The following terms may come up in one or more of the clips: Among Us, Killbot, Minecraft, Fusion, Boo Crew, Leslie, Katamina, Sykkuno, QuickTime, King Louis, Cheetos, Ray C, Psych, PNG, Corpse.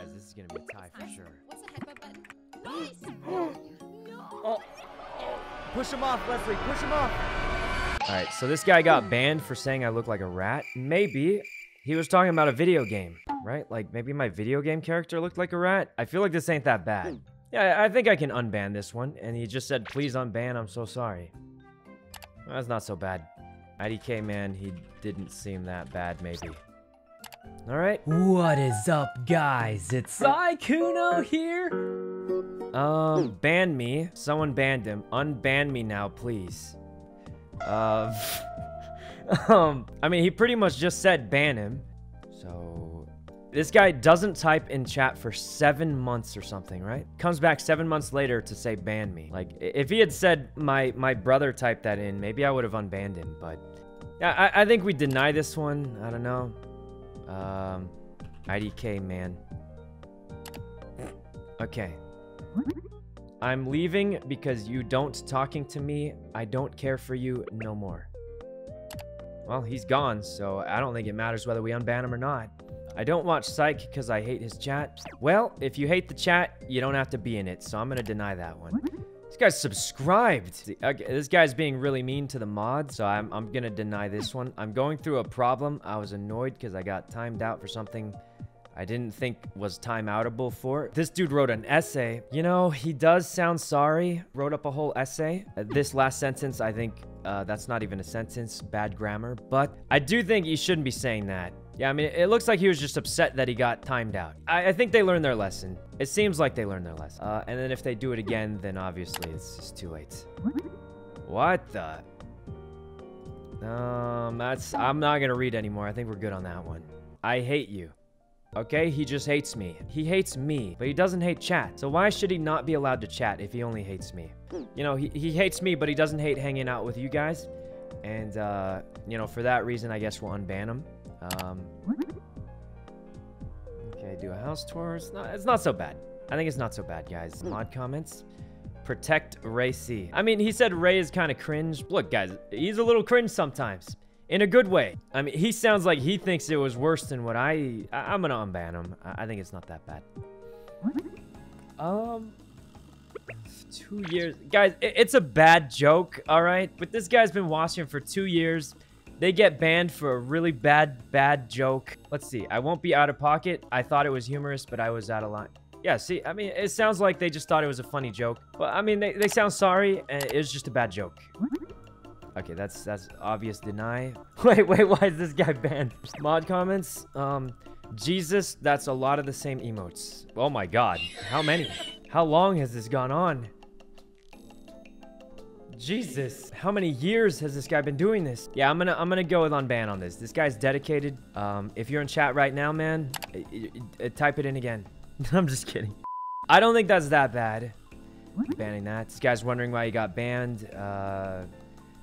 guys, this is gonna be a tie for sure. What's the headbutt button? Nice! No! Oh. Push him off, Leslie, push him off! Alright, so this guy got banned for saying I look like a rat. Maybe he was talking about a video game, right? Like, maybe my video game character looked like a rat? I feel like this ain't that bad. Yeah, I think I can unban this one. And he just said, please unban, I'm so sorry. Well, that's not so bad. IDK, man, he didn't seem that bad, maybe. Alright. What is up, guys? It's Sykkuno here. Ban me. Someone banned him. Unban me now, please. I mean, he pretty much just said ban him. So, this guy doesn't type in chat for 7 months or something, right? Comes back 7 months later to say ban me. Like, if he had said my brother typed that in, maybe I would have unbanned him, but... I think we deny this one. I don't know. IDK, man. Okay. I'm leaving because you don't talking to me. I don't care for you no more. Well, he's gone, so I don't think it matters whether we unban him or not. I don't watch Psych because I hate his chat. Well, if you hate the chat, you don't have to be in it, so I'm gonna deny that one. This guy's subscribed. Okay, this guy's being really mean to the mod, so I'm gonna deny this one. I'm going through a problem. I was annoyed because I got timed out for something I didn't think was time-outable for. This dude wrote an essay. You know, he does sound sorry. Wrote up a whole essay. This last sentence, I think that's not even a sentence. Bad grammar. But I do think you shouldn't be saying that. Yeah, I mean, it looks like he was just upset that he got timed out. I think they learned their lesson. It seems like they learned their lesson. And then if they do it again, then obviously it's just too late. What the? I'm not gonna read anymore. I think we're good on that one. I hate you. Okay, he just hates me. He hates me, but he doesn't hate chat. So why should he not be allowed to chat if he only hates me? You know, he hates me, but he doesn't hate hanging out with you guys. And, you know, for that reason, I guess we'll unban him. Okay, do a house tour. It's not so bad. I think it's not so bad, guys. Mod comments. Protect Ray C. I mean, he said Ray is kind of cringe. Look, guys, he's a little cringe sometimes. In a good way. I mean, he sounds like he thinks it was worse than what I'm gonna unban him. I think it's not that bad. 2 years. Guys, it's a bad joke, all right? But this guy's been watching for 2 years. They get banned for a really bad joke. Let's see. I won't be out of pocket. I thought it was humorous, but I was out of line. Yeah, see, I mean, it sounds like they just thought it was a funny joke. Well, I mean, they sound sorry, and it was just a bad joke. Okay, that's obvious deny. Wait, why is this guy banned? Mod comments. Jesus, that's a lot of the same emotes. Oh my god. How many? How long has this gone on? Jesus, how many years has this guy been doing this? Yeah, I'm gonna go with unban on this. This guy's dedicated. If you're in chat right now, man, type it in again. I'm just kidding. I don't think that's that bad. Banning that. This guy's wondering why he got banned.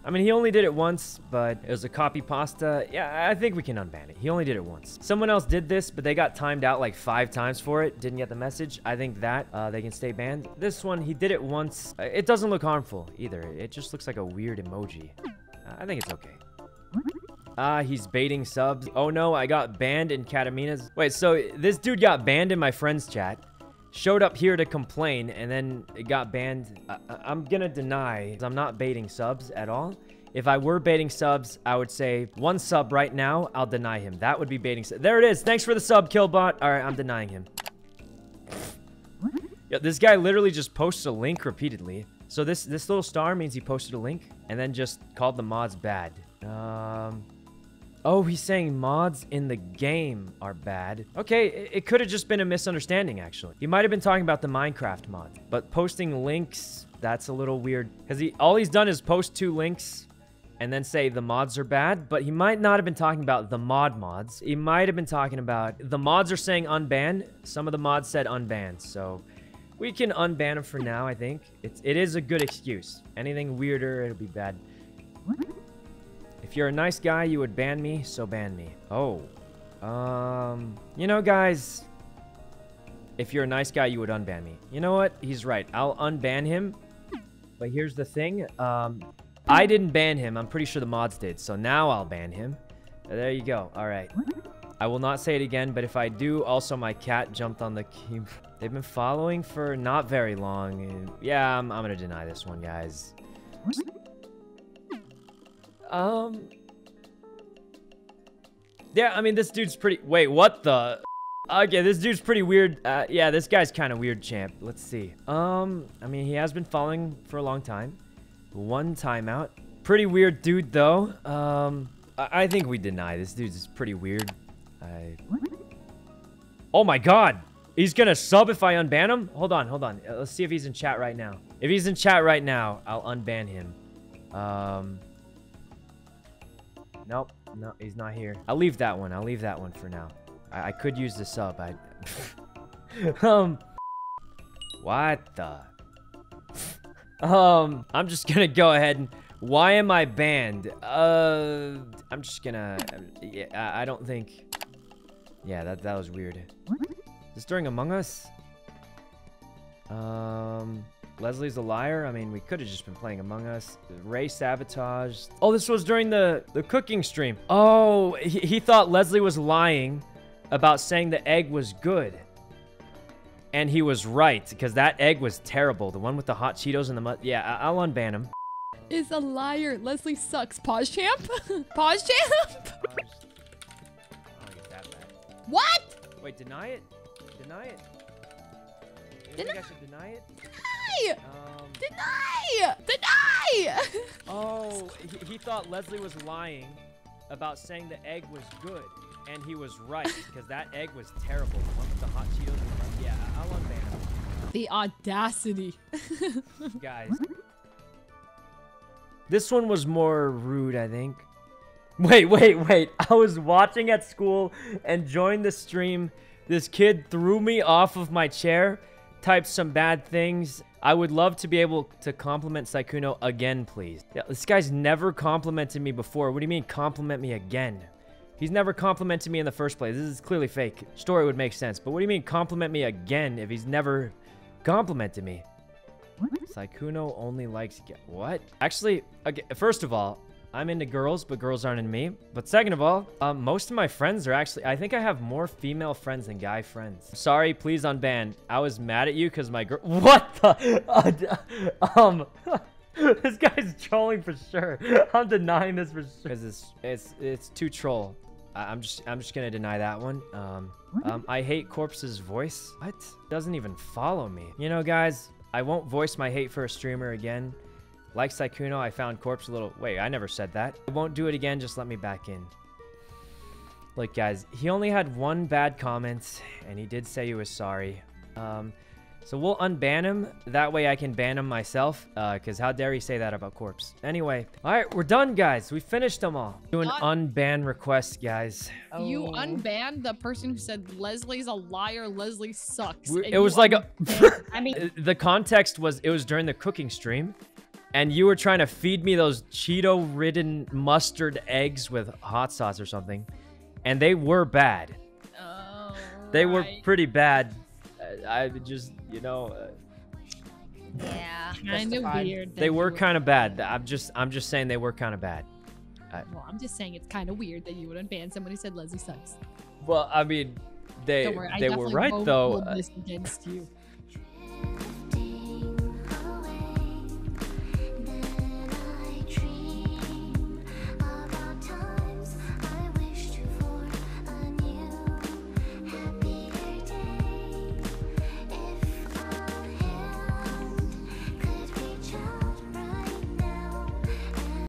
I mean, he only did it once, but it was a copy pasta. Yeah, I think we can unban it. He only did it once. Someone else did this, but they got timed out like 5 times for it. Didn't get the message. I think that they can stay banned. This one, he did it once. It doesn't look harmful either. It just looks like a weird emoji. I think it's okay. Ah, he's baiting subs. Oh no, I got banned in Katamina's. Wait, so this dude got banned in my friend's chat. Showed up here to complain and then it got banned. I'm gonna deny. I'm not baiting subs at all. If I were baiting subs, I would say 1 sub right now. I'll deny him. That would be baiting. There it is. Thanks for the sub, Killbot. All right, I'm denying him. Yeah, this guy literally just posts a link repeatedly. So this little star means he posted a link and then just called the mods bad. Oh, he's saying mods in the game are bad. Okay, it could have just been a misunderstanding, actually. He might have been talking about the Minecraft mod, but posting links, that's a little weird. Because all he's done is post 2 links and then say the mods are bad, but he might not have been talking about the mods. He might have been talking about the mods are saying unban. Some of the mods said unban, so we can unban him for now, I think. It is a good excuse. Anything weirder, it'll be bad. If you're a nice guy, you would ban me, so ban me. Oh. You know, guys. If you're a nice guy, you would unban me. You know what? He's right. I'll unban him. But here's the thing. I didn't ban him. I'm pretty sure the mods did. So now I'll ban him. There you go. All right. I will not say it again, but if I do, also my cat jumped on the keyboard. They've been following for not very long. Yeah, I'm gonna deny this one, guys. Yeah, I mean, this dude's pretty... Wait, what the... Okay, this dude's pretty weird. Yeah, this guy's kind of weird, champ. Let's see. I mean, he has been following for a long time. One timeout. Pretty weird dude, though. I think we deny this dude's pretty weird. Oh my god! He's gonna sub if I unban him? Hold on, hold on. Let's see if he's in chat right now. If he's in chat right now, I'll unban him. Nope. No, he's not here. I'll leave that one. I'll leave that one for now. I could use the sub. What the? I'm just gonna go ahead and... Why am I banned? I'm just gonna... Yeah, I don't think... Yeah, that was weird. Is this during Among Us? Leslie's a liar. I mean, we could have just been playing Among Us. Ray sabotaged. Oh, this was during the cooking stream. Oh, he thought Leslie was lying about saying the egg was good. And he was right, because that egg was terrible. The one with the hot Cheetos and the mud. Yeah, I'll unban him. Is a liar. Leslie sucks. Pause champ? Pause champ? I'll get that back. What? Wait, deny it? Deny it? You think I should deny it? Deny! Deny! Deny! Oh, he thought Leslie was lying about saying the egg was good. And he was right, because that egg was terrible. The one with the hot Cheetos and the... Yeah, I'll unban him. The audacity. Guys. This one was more rude, I think. Wait. I was watching at school and joined the stream. This kid threw me off of my chair, typed some bad things. I would love to be able to compliment Sykkuno again, please. Yeah, this guy's never complimented me before. What do you mean compliment me again? He's never complimented me in the first place. This is clearly fake. Story would make sense. But what do you mean compliment me again if he's never complimented me? Sykkuno only likes... What? Actually, okay, first of all, I'm into girls, but girls aren't into me. But second of all, most of my friends are actually... I think I have more female friends than guy friends. Sorry, please unban. I was mad at you because my girl... What the... This guy's trolling for sure. I'm denying this for sure. Because it's too troll. I'm just gonna deny that one. I hate Corpse's voice. What? Doesn't even follow me. You know, guys... I won't voice my hate for a streamer again. Like Sykkuno, I found Corpse a little... Wait, I never said that. I won't do it again, just let me back in. Look, guys, he only had one bad comment, and he did say he was sorry. So we'll unban him. That way I can ban him myself, because how dare he say that about Corpse. Anyway, all right, we're done, guys. We finished them all. Do an unban request, guys. Oh. You unbanned the person who said Leslie's a liar, Leslie sucks. It was like a... I mean, the context was it was during the cooking stream, and you were trying to feed me those Cheeto-ridden mustard eggs with hot sauce or something, and they were bad. Oh, they were pretty bad. I just, you know... yeah, kind of weird. They were kind of bad. I'm just saying they were kind of bad. Well, I'm just saying it's kind of weird that you would unban somebody who said Leslie sucks. Well, I mean, they were right, though. Don't worry, I definitely won't hold this against you.